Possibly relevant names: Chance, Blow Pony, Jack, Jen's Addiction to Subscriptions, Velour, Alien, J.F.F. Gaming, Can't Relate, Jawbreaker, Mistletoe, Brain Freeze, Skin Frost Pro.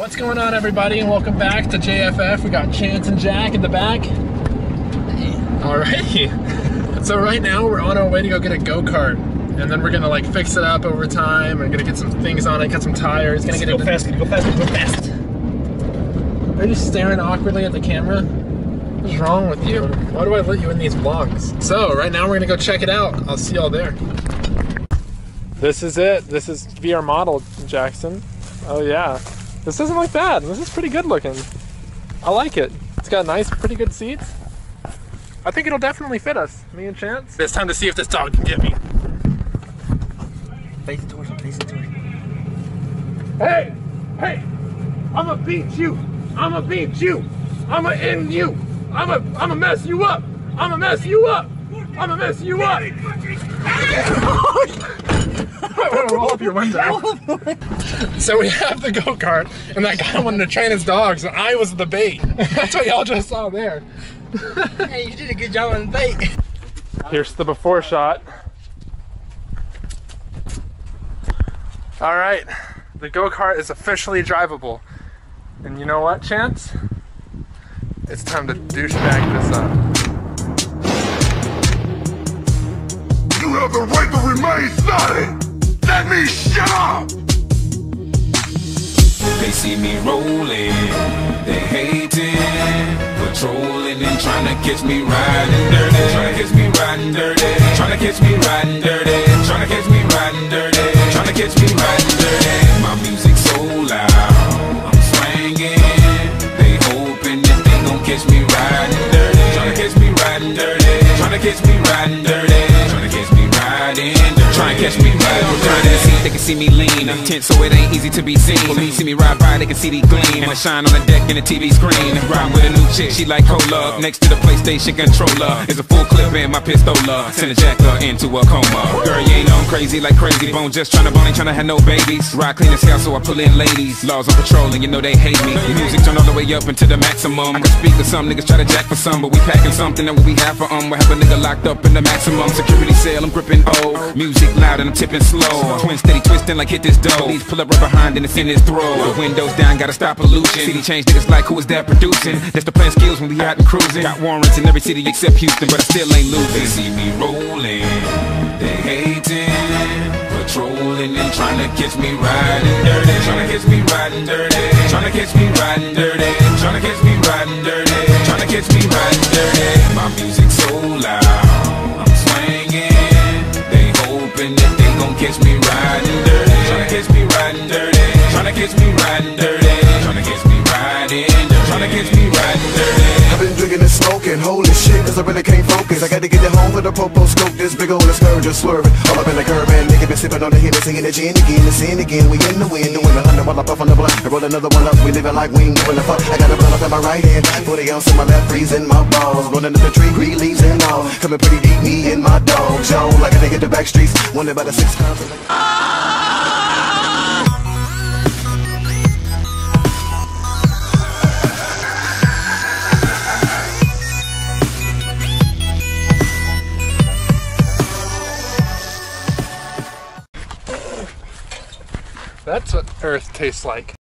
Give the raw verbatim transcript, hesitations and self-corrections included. What's going on, everybody? Welcome back to J F F. We got Chance and Jack in the back. All right. So right now we're on our way to go get a go-kart, and then we're gonna like fix it up over time. We're gonna get some things on it, get some tires. Gonna get go it fast. Go fast. Go fast. Are you staring awkwardly at the camera? What's wrong with you? Why do I let you in these vlogs? So right now we're gonna go check it out. I'll see y'all there. This is it. This is V R model, Jackson. Oh yeah. This isn't like that. This is pretty good looking. I like it. It's got nice, pretty good seats. I think it'll definitely fit us, me and Chance. It's time to see if this dog can get me. Face it towards him, face it towards him. Hey! Hey! I'ma beat you! I'ma beat you! I'ma end you! I'ma I'ma mess you up! I'ma mess you up! I'ma mess you up! Roll up your window. So we have the go-kart, and that guy wanted to train his dogs, and I was the bait. That's what y'all just saw there. Hey, you did a good job on the bait. Here's the before shot. All right, the go-kart is officially drivable. And you know what, Chance? It's time to douchebag this up. You have the right to remain silent! Let me shut up! They see me rolling, they hating, patrolling and trying to catch me riding dirty, trying to catch me riding dirty, trying to catch me riding dirty, trying to catch me riding dirty, trying to catch me riding dirty. My music's so loud, I'm swinging. They hoping that they gon' catch me riding dirty, trying to catch me riding dirty, trying to catch me riding dirty, trying to catch me riding dirty. Trying to catch me real dirty. They can see me lean, I'm tense so it ain't easy to be seen. Police see me ride by, they can see the gleam. And I shine on the deck in the T V screen. Ride with a new chick, she like cola. Next to the PlayStation controller is a full clip in my pistola. Send a jacker into a coma. Girl, you ain't on crazy like crazy bone. Just trying to bone, ain't trying to have no babies. Ride clean as hell so I pull in ladies. Laws on patrol and you know they hate me. The music turn all the way up into the maximum. I can speak to some niggas, try to jack for some, but we packing something that we have for um. We have a nigga locked up in the maximum security cell, I'm gripping old. Music loud and I'm tipping slow. Twin steady twisting like hit this dough. These pull up right behind and it's in his throat. Windows down, gotta stop pollution. City change niggas like who is that producing? That's the plan skills when we out and cruising. Got warrants in every city except Houston, but I still ain't losing. They see me rolling, they hating, patrolling and trying to catch me riding dirty, trying to catch me riding dirty, trying to catch me riding dirty, trying to catch me riding dirty, trying to catch me riding dirty. My music's so loud, I'm swinging. Hoping that they gon' catch me riding dirty, tryna catch me riding dirty, tryna catch me riding dirty, tryna catch me riding dirty, tryna catch me riding dirty. I've been drinking and smoking, holy shit, cause I really can't focus. I gotta get it home for the popo scope, this big ol' scourge just swerving. All up in the curb and nigga been sipping on the hit and singing the gin again, the sin again, we in the wind. Doing a hundred while I puff on the blunt, and roll another one up, we living like we ain't giving a fuck. I got a blunt up in my right hand, forty ounce in my left, freezing my balls. Rolling up the tree, green leaves and all, coming pretty deep, me and my dog, Joe, like a nigga the back streets. One about the six times. That's what Earth tastes like.